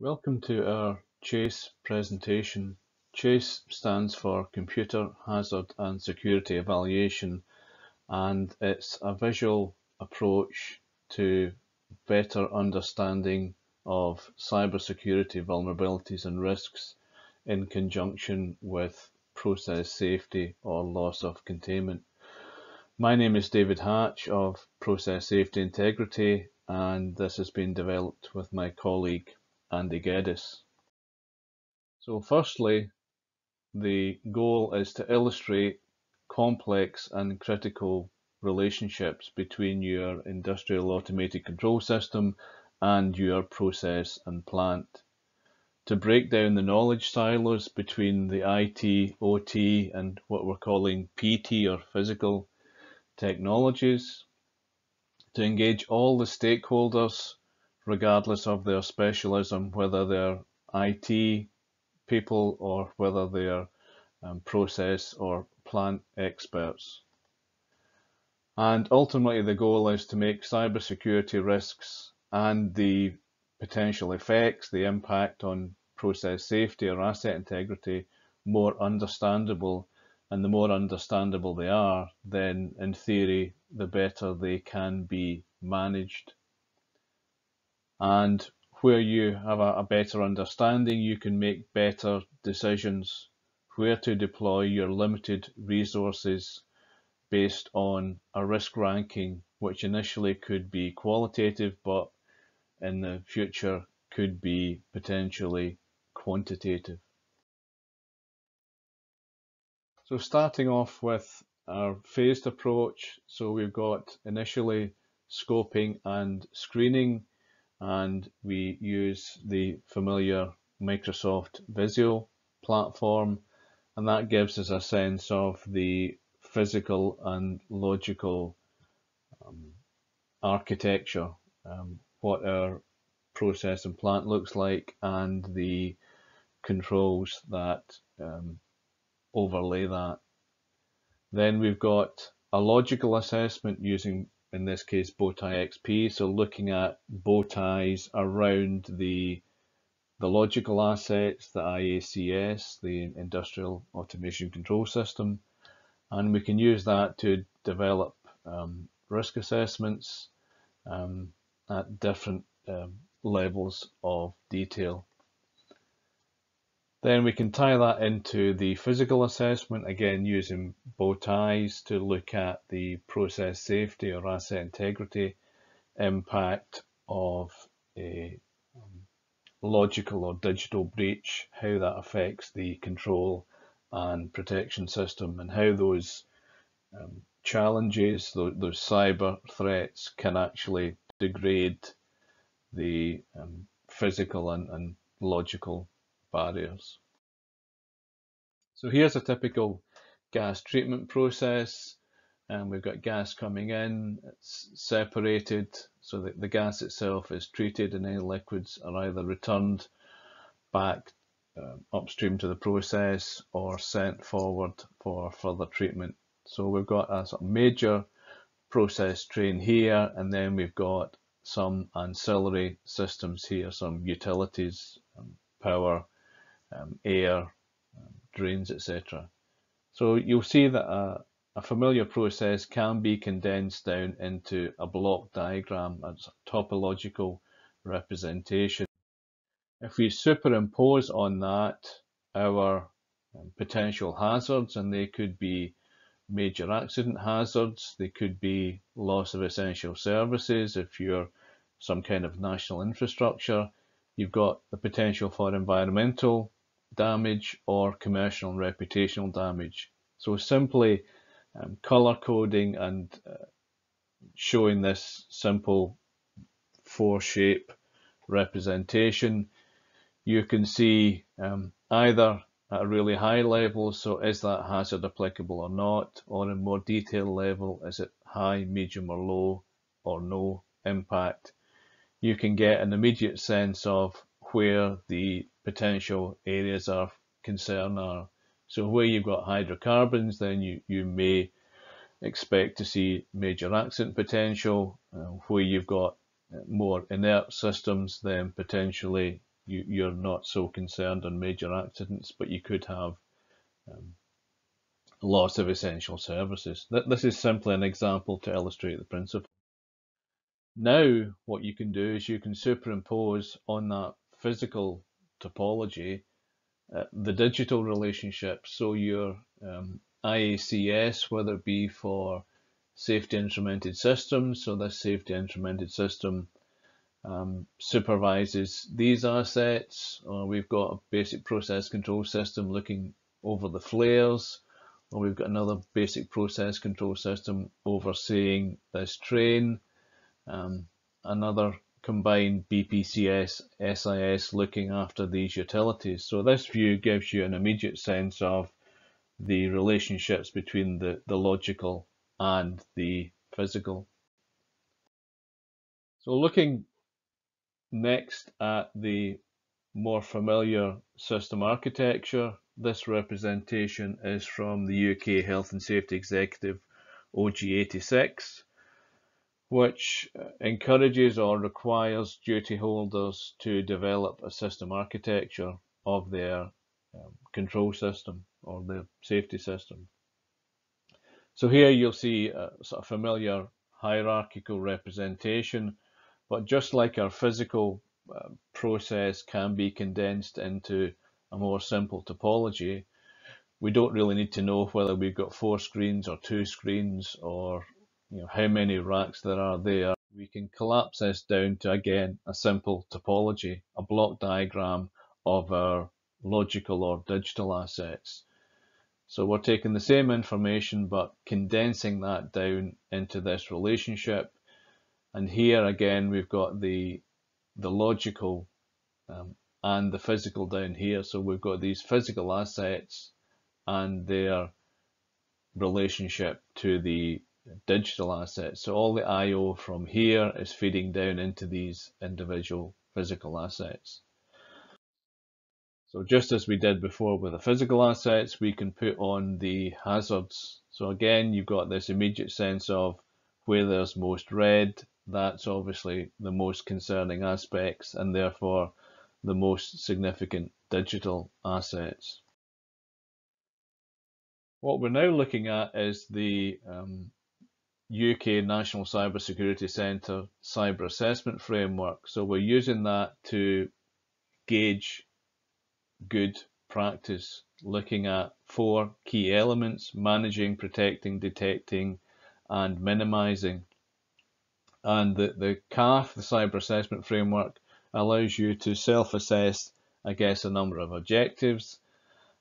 Welcome to our CHASE presentation. CHASE stands for Computer Hazard and Security Evaluation, and it's a visual approach to better understanding of cybersecurity vulnerabilities and risks in conjunction with process safety or loss of containment. My name is David Hatch of Process Safety Integrity, and this has been developed with my colleague Andy Geddes. So firstly, the goal is to illustrate complex and critical relationships between your industrial automated control system and your process and plant, to break down the knowledge silos between the IT, OT and what we're calling PT or physical technologies, to engage all the stakeholders regardless of their specialism, whether they're IT people or whether they're process or plant experts. And ultimately the goal is to make cybersecurity risks and the potential effects, the impact on process safety or asset integrity, more understandable. And the more understandable they are, then in theory, the better they can be managed. And where you have a better understanding, you can make better decisions where to deploy your limited resources based on a risk ranking, which initially could be qualitative, but in the future could be potentially quantitative. So starting off with our phased approach, so we've got initially scoping and screening, and we use the familiar Microsoft Visio platform, and that gives us a sense of the physical and logical architecture, what our process and plant looks like and the controls that overlay that. Then we've got a logical assessment using, in this case, Bowtie XP, so looking at bowties around the logical assets, the IACS, the Industrial Automation Control System, and we can use that to develop risk assessments at different levels of detail. Then we can tie that into the physical assessment, again using bowties to look at the process safety or asset integrity impact of a logical or digital breach, how that affects the control and protection system, and how those challenges, those cyber threats, can actually degrade the physical and logical barriers. So here's a typical gas treatment process, and we've got gas coming in, it's separated so that the gas itself is treated and any liquids are either returned back upstream to the process or sent forward for further treatment. So we've got a sort of major process train here, and then we've got some ancillary systems here, some utilities, power, air, drains, etc. So you'll see that a familiar process can be condensed down into a block diagram, as a topological representation. If we superimpose on that our potential hazards, and they could be major accident hazards, they could be loss of essential services if you're some kind of national infrastructure, you've got the potential for environmental damage or commercial and reputational damage. So simply color coding and showing this simple four shape representation, you can see either at a really high level, so is that hazard applicable or not, or in more detailed level, is it high, medium or low, or no impact. You can get an immediate sense of where the potential areas of concern are. So where you've got hydrocarbons, then you may expect to see major accident potential. Where you've got more inert systems, then potentially you're not so concerned on major accidents, but you could have loss of essential services. This is simply an example to illustrate the principle. Now what you can do is you can superimpose on that physical topology the digital relationship, so your IACS, whether it be for safety instrumented systems, so this safety instrumented system supervises these assets, or we've got a basic process control system looking over the flares, or we've got another basic process control system overseeing this train, another combined BPCS, SIS looking after these utilities. So this view gives you an immediate sense of the relationships between the logical and the physical. So looking next at the more familiar system architecture, this representation is from the UK Health and Safety Executive OG86, which encourages or requires duty holders to develop a system architecture of their control system or their safety system. So here you'll see a sort of familiar hierarchical representation, but just like our physical process can be condensed into a more simple topology, we don't really need to know whether we've got 4 screens or 2 screens, or you know, how many racks there are there. We can collapse this down to, again, a simple topology, a block diagram of our logical or digital assets. So we're taking the same information but condensing that down into this relationship. And here again we've got the logical and the physical down here. So we've got these physical assets and their relationship to the digital assets. So all the I/O from here is feeding down into these individual physical assets. So just as we did before with the physical assets, we can put on the hazards. So again, you've got this immediate sense of where there's most red, that's obviously the most concerning aspects and therefore the most significant digital assets. What we're now looking at is the UK National Cyber Security Centre Cyber Assessment Framework. So we're using that to gauge good practice, looking at 4 key elements: managing, protecting, detecting and minimizing. And the CAF, the Cyber Assessment Framework, allows you to self-assess against a number of objectives,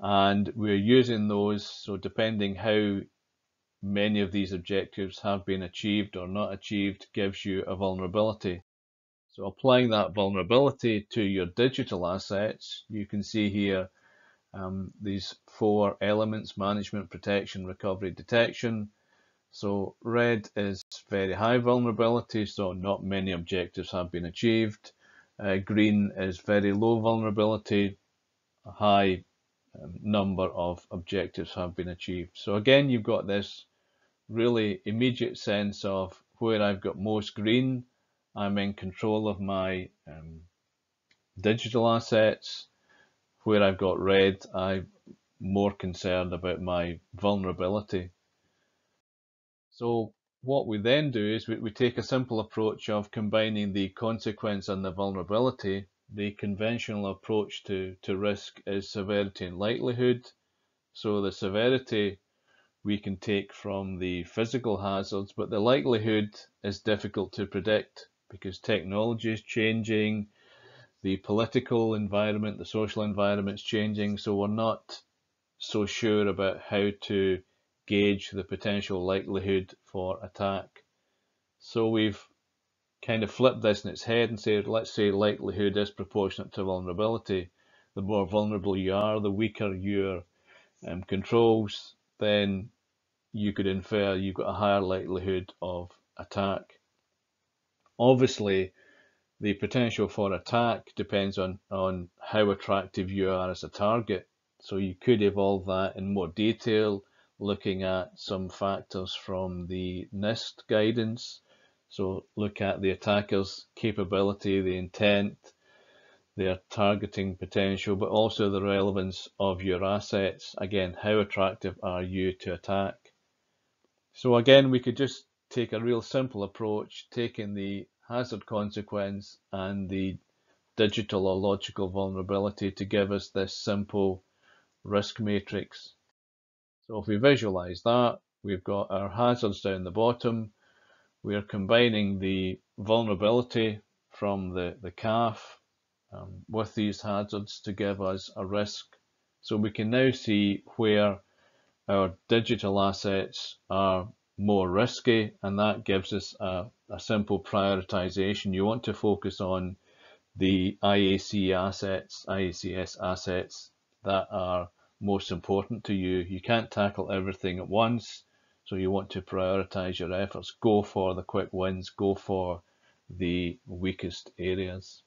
and we're using those, so depending how many of these objectives have been achieved or not achieved gives you a vulnerability. So applying that vulnerability to your digital assets, you can see here these 4 elements: management, protection, recovery, detection. So red is very high vulnerability, so not many objectives have been achieved. Green is very low vulnerability, a high number of objectives have been achieved. So again, you've got this really immediate sense of where I've got most green, I'm in control of my digital assets. Where I've got red, I'm more concerned about my vulnerability. So what we then do is we take a simple approach of combining the consequence and the vulnerability. The conventional approach to risk is severity and likelihood. So the severity we can take from the physical hazards, but the likelihood is difficult to predict, because technology is changing, the political environment, the social environment is changing, so we're not so sure about how to gauge the potential likelihood for attack. So we've kind of flipped this in its head and said, let's say likelihood is proportionate to vulnerability. The more vulnerable you are, the weaker your controls, then you could infer you've got a higher likelihood of attack. Obviously, the potential for attack depends on how attractive you are as a target. So you could evolve that in more detail, looking at some factors from the NIST guidance. So look at the attacker's capability, the intent, their targeting potential, but also the relevance of your assets. Again, how attractive are you to attack? So again, we could just take a real simple approach, taking the hazard consequence and the digital or logical vulnerability to give us this simple risk matrix. So if we visualize that, we've got our hazards down the bottom. We are combining the vulnerability from the CAF with these hazards to give us a risk. So we can now see where our digital assets are more risky, and that gives us a simple prioritization. You want to focus on the IACS assets that are most important to you. You can't tackle everything at once, so you want to prioritize your efforts. Go for the quick wins, go for the weakest areas.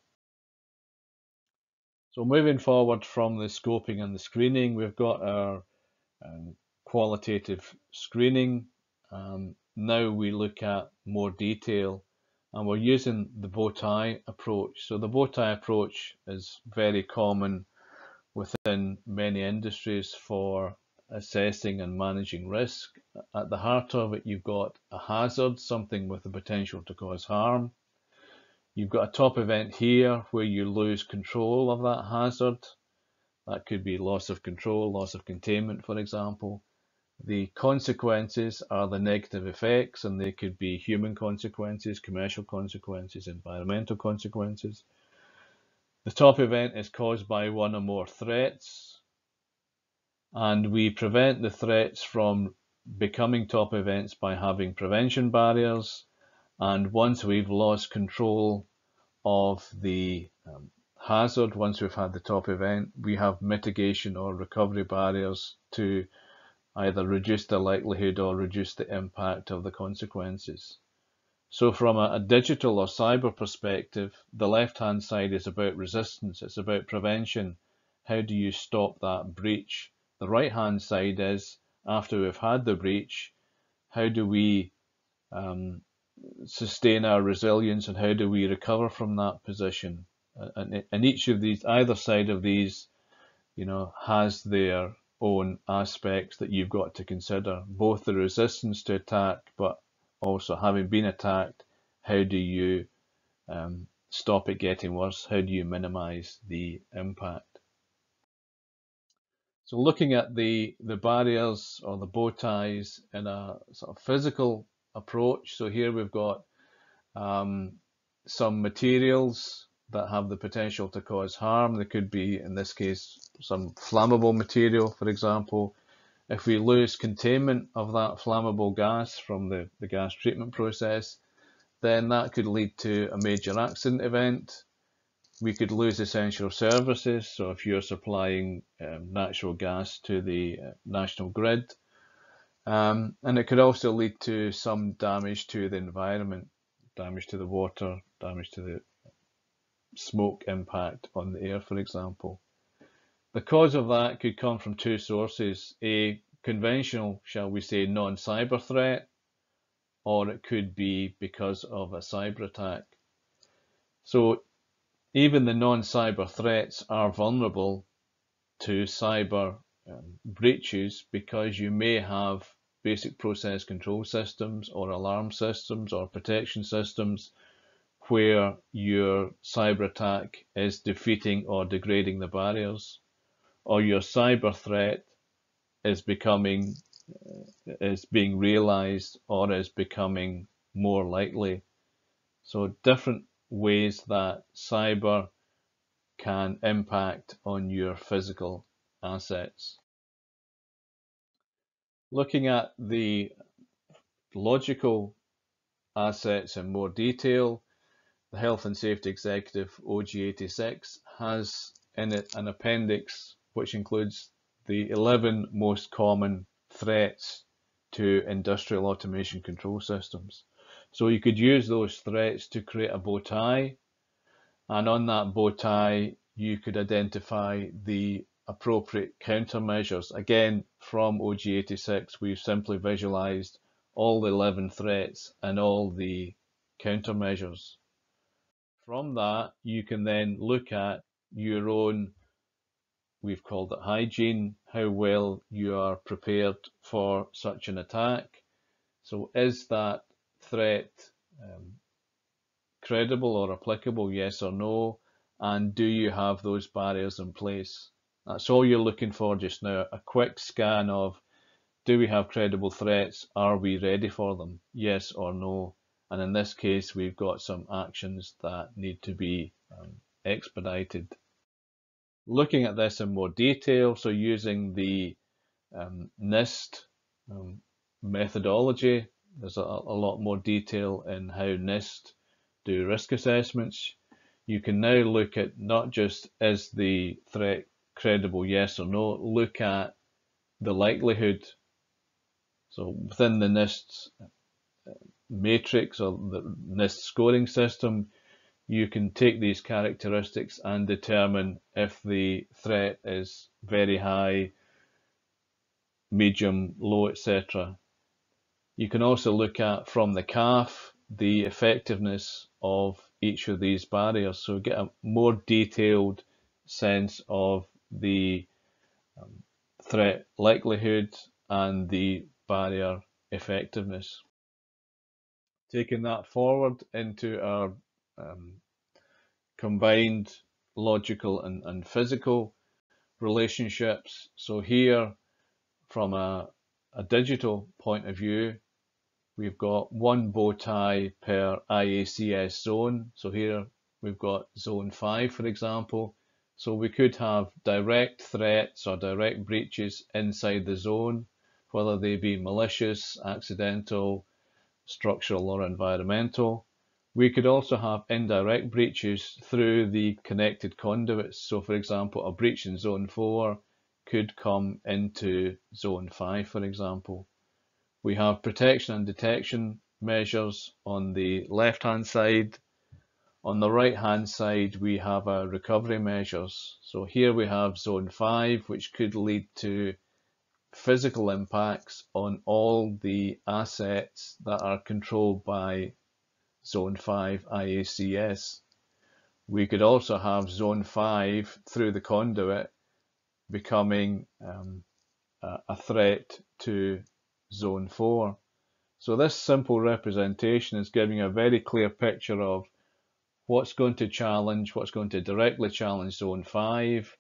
So moving forward from the scoping and the screening, we've got our qualitative screening. Now we look at more detail, and we're using the Bowtie approach. So the Bowtie approach is very common within many industries for assessing and managing risk. At the heart of it, you've got a hazard, something with the potential to cause harm. You've got a top event here where you lose control of that hazard. That could be loss of control, loss of containment, for example. The consequences are the negative effects, and they could be human consequences, commercial consequences, environmental consequences. The top event is caused by one or more threats, and we prevent the threats from becoming top events by having prevention barriers. And once we've lost control of the hazard, once we've had the top event, we have mitigation or recovery barriers to either reduce the likelihood or reduce the impact of the consequences. So from a digital or cyber perspective, the left-hand side is about resistance, it's about prevention. How do you stop that breach? The right-hand side is, after we've had the breach, how do we sustain our resilience, and how do we recover from that position? And each of these, either side of these, you know, has their own aspects that you've got to consider, both the resistance to attack, but also having been attacked, how do you stop it getting worse? How do you minimize the impact? So looking at the barriers or the bow ties in a sort of physical approach. So here we've got some materials that have the potential to cause harm. They could be, in this case, some flammable material, for example. If we lose containment of that flammable gas from the gas treatment process, then that could lead to a major accident event. We could lose essential services. So if you're supplying natural gas to the national grid, and it could also lead to some damage to the environment, damage to the water, damage to the smoke impact on the air, for example. The cause of that could come from two sources: a conventional, shall we say, non-cyber threat, or it could be because of a cyber attack. So even the non-cyber threats are vulnerable to cyber breaches, because you may have basic process control systems or alarm systems or protection systems where your cyber attack is defeating or degrading the barriers, or your cyber threat is being realized or is becoming more likely. So different ways that cyber can impact on your physical assets. Looking at the logical assets in more detail, the Health and Safety Executive, OG86, has in it an appendix which includes the 11 most common threats to industrial automation control systems. So you could use those threats to create a Bowtie, and on that Bowtie you could identify the appropriate countermeasures. Again, from OG86 we've simply visualized all the 11 threats and all the countermeasures. From that, you can then look at your own, we've called it hygiene, how well you are prepared for such an attack. So is that threat credible or applicable, yes or no? And do you have those barriers in place? That's all you're looking for just now, a quick scan of, do we have credible threats? Are we ready for them? Yes or no? And in this case, we've got some actions that need to be expedited. Looking at this in more detail, so using the NIST methodology, there's a lot more detail in how NIST do risk assessments. You can now look at not just is the threat credible, yes or no, look at the likelihood. So within the NIST matrix or the NIST scoring system, you can take these characteristics and determine if the threat is very high, medium, low, etc. You can also look at, from the CAF, the effectiveness of each of these barriers. So get a more detailed sense of the threat likelihood and the barrier effectiveness. Taking that forward into our combined logical and physical relationships. So here, from a digital point of view, we've got one bow tie per IACS zone. So here we've got zone 5, for example. So we could have direct threats or direct breaches inside the zone, whether they be malicious, accidental, structural or environmental. We could also have indirect breaches through the connected conduits. So for example, a breach in zone 4 could come into zone 5, for example. We have protection and detection measures on the left-hand side. On the right-hand side, we have our recovery measures. So here we have zone 5, which could lead to physical impacts on all the assets that are controlled by Zone 5 IACS. We could also have Zone 5 through the conduit becoming a threat to Zone 4. So this simple representation is giving a very clear picture of what's going to challenge, what's going to directly challenge Zone 5,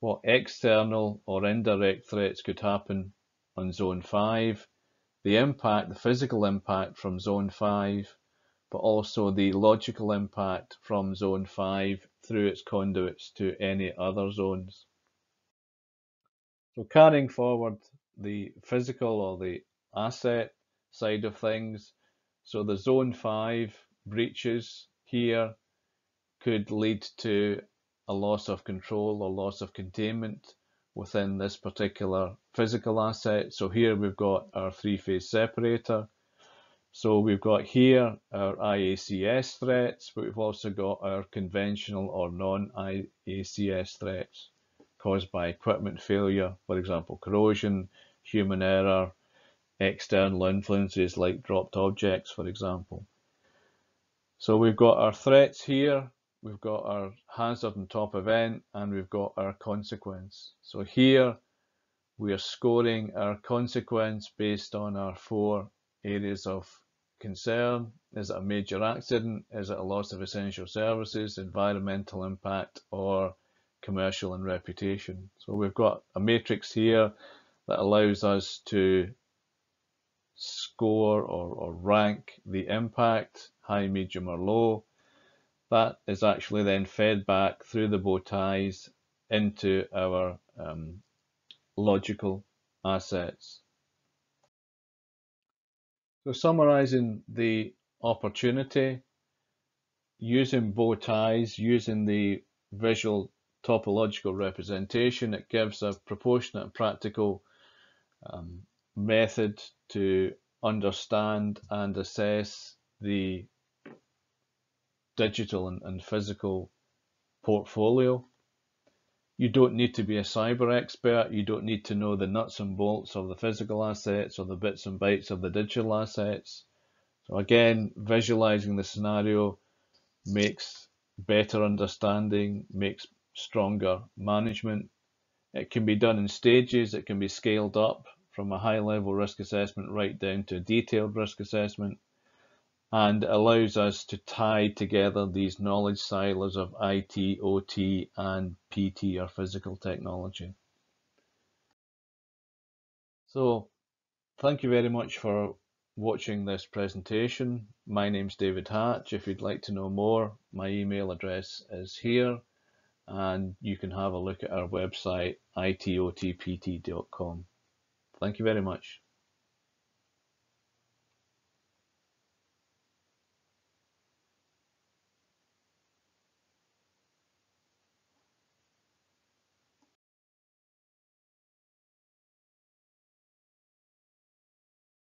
what external or indirect threats could happen on Zone 5, the impact, the physical impact from Zone 5, but also the logical impact from Zone 5 through its conduits to any other zones. So carrying forward the physical or the asset side of things, so the Zone 5 breaches here could lead to a loss of control or loss of containment within this particular physical asset. So here we've got our three-phase separator. So we've got here our IACS threats, but we've also got our conventional or non-IACS threats caused by equipment failure, for example, corrosion, human error, external influences like dropped objects, for example. So we've got our threats here, we've got our hazard and top event, and we've got our consequence. So here we are scoring our consequence based on our four areas of concern. Is it a major accident? Is it a loss of essential services, environmental impact, or commercial and reputation? So we've got a matrix here that allows us to score or rank the impact, high, medium, or low. That is actually then fed back through the bow ties into our logical assets. So summarising the opportunity, using bow ties, using the visual topological representation, it gives a proportionate and practical method to understand and assess the digital and physical portfolio. You don't need to be a cyber expert, you don't need to know the nuts and bolts of the physical assets or the bits and bytes of the digital assets. So again, visualizing the scenario makes better understanding, makes stronger management. It can be done in stages. It can be scaled up from a high level risk assessment right down to a detailed risk assessment, and allows us to tie together these knowledge silos of IT, OT and PT, or physical technology. So thank you very much for watching this presentation. My name's David Hatch. If you'd like to know more, my email address is here, and you can have a look at our website, itotpt.com. Thank you very much.